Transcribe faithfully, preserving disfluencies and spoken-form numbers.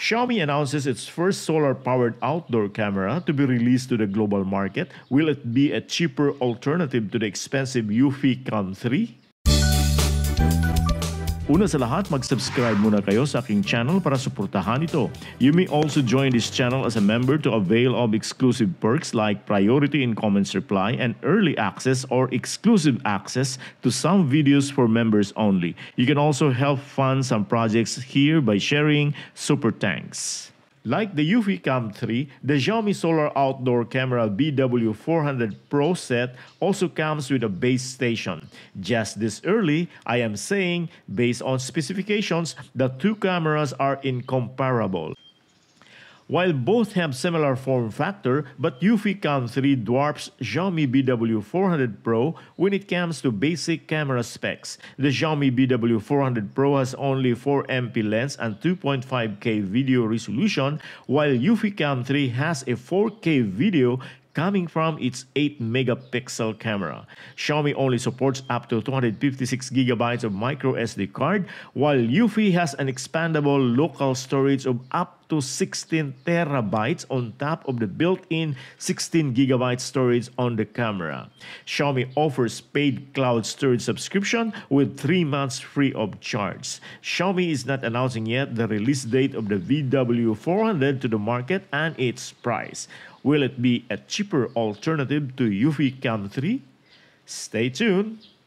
Xiaomi announces its first solar-powered outdoor camera to be released to the global market. Will it be a cheaper alternative to the expensive Eufy Cam three? Una sa lahat, mag-subscribe muna kayo sa aking channel para suportahan ito. You may also join this channel as a member to avail of exclusive perks like priority in comments reply and early access or exclusive access to some videos for members only. You can also help fund some projects here by sharing super thanks. Like the Eufy Cam three, the Xiaomi Solar Outdoor Camera B W four hundred Pro set also comes with a base station. Just this early, I am saying, based on specifications, the two cameras are incomparable. While both have similar form factor, but Eufy Cam three dwarfs Xiaomi B W four hundred Pro when it comes to basic camera specs. The Xiaomi B W four hundred Pro has only four megapixel lens and two point five K video resolution, while Eufy Cam three has a four K video coming from its eight megapixel camera. Xiaomi only supports up to two hundred fifty-six gigabytes of micro S D card, while Eufy has an expandable local storage of up to sixteen terabytes on top of the built-in sixteen gigabyte storage on the camera. Xiaomi offers paid cloud storage subscription with three months free of charge. Xiaomi is not announcing yet the release date of the B W four hundred to the market and its price. Will it be a cheaper alternative to Eufy Cam three? Stay tuned!